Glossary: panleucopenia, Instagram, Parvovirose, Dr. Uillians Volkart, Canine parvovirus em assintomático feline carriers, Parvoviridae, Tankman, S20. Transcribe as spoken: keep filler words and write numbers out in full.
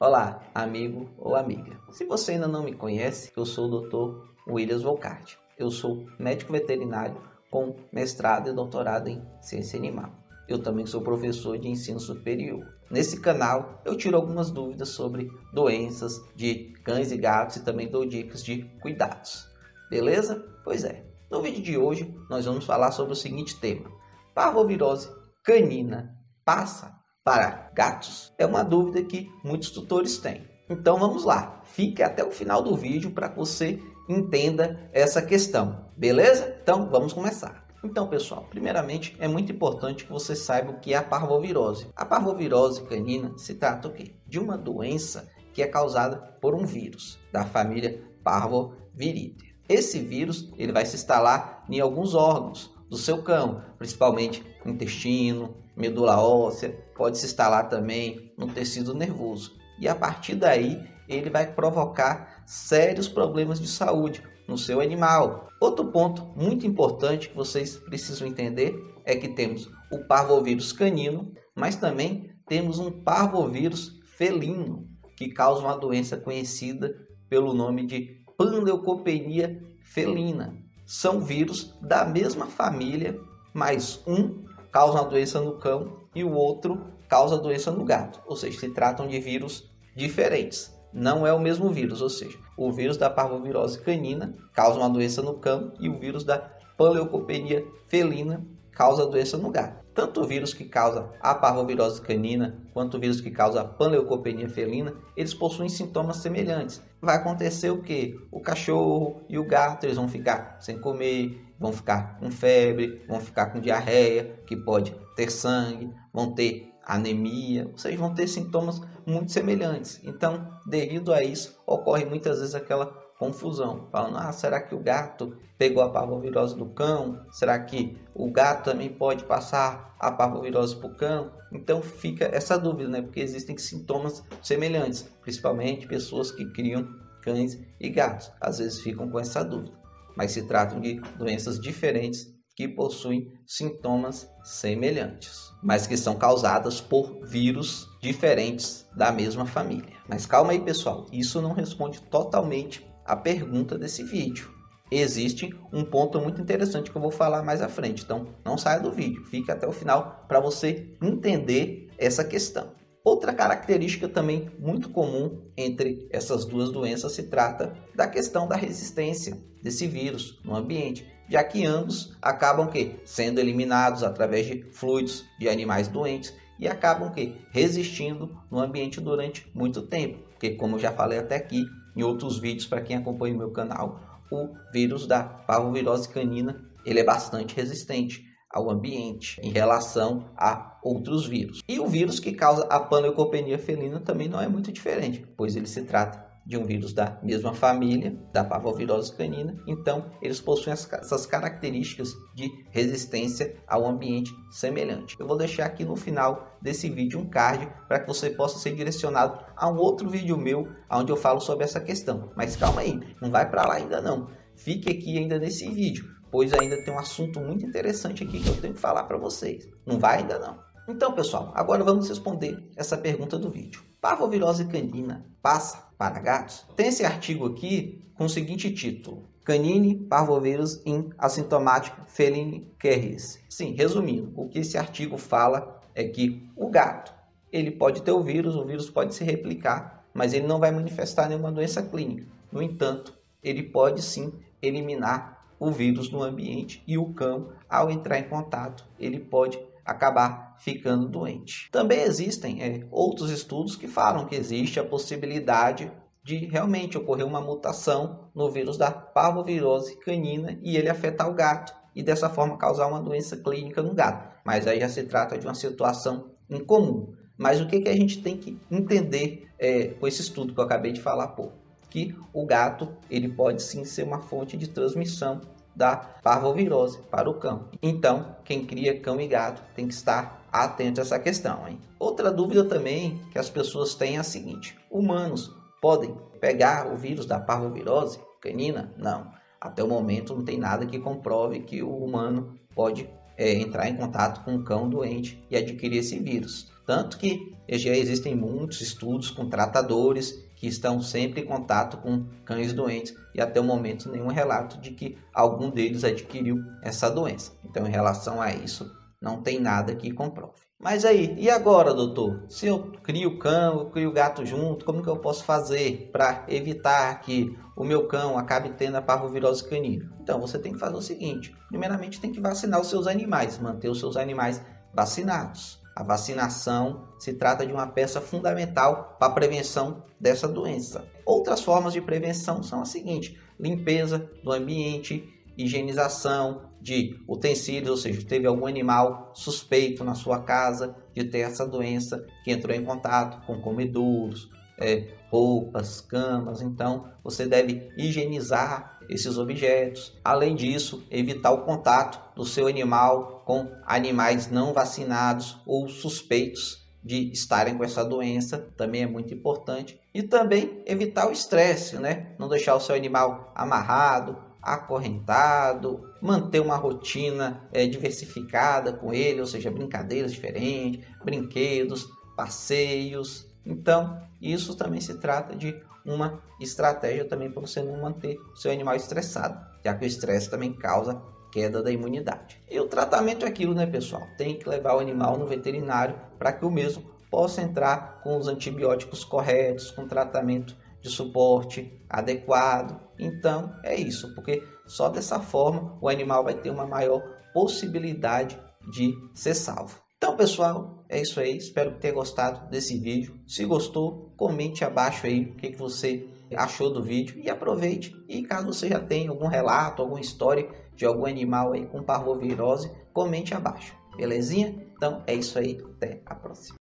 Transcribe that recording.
Olá, amigo ou amiga. Se você ainda não me conhece, eu sou o doutor Uillians Volkart. Eu sou médico veterinário com mestrado e doutorado em ciência animal. Eu também sou professor de ensino superior. Nesse canal eu tiro algumas dúvidas sobre doenças de cães e gatos e também dou dicas de cuidados. Beleza? Pois é. No vídeo de hoje nós vamos falar sobre o seguinte tema: parvovirose canina passa para gatos? É uma dúvida que muitos tutores têm. Então vamos lá, fique até o final do vídeo para que você entenda essa questão, beleza? Então vamos começar. Então pessoal, primeiramente é muito importante que você saiba o que é a parvovirose. A parvovirose canina se trata o quê? De uma doença que é causada por um vírus da família Parvoviridae. Esse vírus ele vai se instalar em alguns órgãos do seu cão, principalmente intestino, medula óssea, pode se instalar também no tecido nervoso. E a partir daí, ele vai provocar sérios problemas de saúde no seu animal. Outro ponto muito importante que vocês precisam entender é que temos o parvovírus canino, mas também temos um parvovírus felino, que causa uma doença conhecida pelo nome de panleucopenia felina. São vírus da mesma família, mas um causa uma doença no cão e o outro causa doença no gato. Ou seja, se tratam de vírus diferentes. Não é o mesmo vírus, ou seja, o vírus da parvovirose canina causa uma doença no cão e o vírus da panleucopenia felina causa doença no gato. Tanto o vírus que causa a parvovirose canina quanto o vírus que causa a panleucopenia felina, eles possuem sintomas semelhantes. Vai acontecer o que? O cachorro e o gato eles vão ficar sem comer, vão ficar com febre, vão ficar com diarreia, que pode ter sangue, vão ter anemia, ou seja, vão ter sintomas muito semelhantes. Então, devido a isso, ocorre muitas vezes aquela confusão, falando, ah, será que o gato pegou a parvovirose do cão? Será que o gato também pode passar a parvovirose para o cão? Então fica essa dúvida, né? Porque existem sintomas semelhantes, principalmente pessoas que criam cães e gatos. Às vezes ficam com essa dúvida, mas se tratam de doenças diferentes que possuem sintomas semelhantes, mas que são causadas por vírus diferentes da mesma família. Mas calma aí, pessoal, isso não responde totalmente a pergunta desse vídeo. Existe um ponto muito interessante que eu vou falar mais à frente, então não saia do vídeo, fique até o final para você entender essa questão. Outra característica também muito comum entre essas duas doenças se trata da questão da resistência desse vírus no ambiente, já que ambos acabam que sendo eliminados através de fluidos de animais doentes e acabam que resistindo no ambiente durante muito tempo, porque como eu já falei até aqui em outros vídeos para quem acompanha o meu canal, o vírus da parvovirose canina ele é bastante resistente ao ambiente em relação a outros vírus. E o vírus que causa a panleucopenia felina também não é muito diferente, pois ele se trata de um vírus da mesma família, da parvovirose canina, então eles possuem essas características de resistência ao ambiente semelhante. Eu vou deixar aqui no final desse vídeo um card para que você possa ser direcionado a um outro vídeo meu, onde eu falo sobre essa questão. Mas calma aí, não vai para lá ainda não, fique aqui ainda nesse vídeo, pois ainda tem um assunto muito interessante aqui que eu tenho que falar para vocês. Não vai ainda não. Então pessoal, agora vamos responder essa pergunta do vídeo. Parvovirose canina passa para gatos? Tem esse artigo aqui com o seguinte título: Canine parvovirus em assintomático feline carriers. Sim, resumindo, o que esse artigo fala é que o gato ele pode ter o vírus, o vírus pode se replicar, mas ele não vai manifestar nenhuma doença clínica. No entanto, ele pode sim eliminar o vírus no ambiente e o cão, ao entrar em contato, ele pode acabar ficando doente. Também existem é, outros estudos que falam que existe a possibilidade de realmente ocorrer uma mutação no vírus da parvovirose canina e ele afetar o gato e dessa forma causar uma doença clínica no gato. Mas aí já se trata de uma situação incomum. Mas o que, que a gente tem que entender é, com esse estudo que eu acabei de falar, pô, que o gato ele pode sim ser uma fonte de transmissão da parvovirose para o cão. Então, quem cria cão e gato tem que estar atento a essa questão, hein? Outra dúvida também que as pessoas têm é a seguinte: humanos podem pegar o vírus da parvovirose canina? Não. Até o momento não tem nada que comprove que o humano pode é, entrar em contato com um cão doente e adquirir esse vírus. Tanto que já existem muitos estudos com tratadores que estão sempre em contato com cães doentes e até o momento nenhum relato de que algum deles adquiriu essa doença. Então, em relação a isso, não tem nada que comprove. Mas aí, e agora, doutor? Se eu crio cão, eu crio gato junto, como que eu posso fazer para evitar que o meu cão acabe tendo a parvovirose canina? Então, você tem que fazer o seguinte. Primeiramente, tem que vacinar os seus animais, manter os seus animais vacinados. A vacinação se trata de uma peça fundamental para a prevenção dessa doença. Outras formas de prevenção são as seguintes: limpeza do ambiente, higienização de utensílios, ou seja, teve algum animal suspeito na sua casa de ter essa doença, que entrou em contato com comedouros, é, roupas, camas, então você deve higienizar esses objetos. Além disso, evitar o contato do seu animal com animais não vacinados ou suspeitos de estarem com essa doença, também é muito importante. E também evitar o estresse, né? Não deixar o seu animal amarrado, acorrentado, manter uma rotina é, diversificada com ele, ou seja, brincadeiras diferentes, brinquedos, passeios. Então, isso também se trata de uma estratégia também para você não manter o seu animal estressado, já que o estresse também causa queda da imunidade. E o tratamento é aquilo, né, pessoal? Tem que levar o animal no veterinário para que o mesmo possa entrar com os antibióticos corretos, com tratamento de suporte adequado. Então, é isso, porque só dessa forma o animal vai ter uma maior possibilidade de ser salvo. Então, pessoal, é isso aí. Espero que tenha gostado desse vídeo. Se gostou, comente abaixo aí o que que você achou do vídeo e aproveite. E caso você já tenha algum relato, alguma história de algum animal aí com parvovirose, comente abaixo. Belezinha? Então, é isso aí. Até a próxima.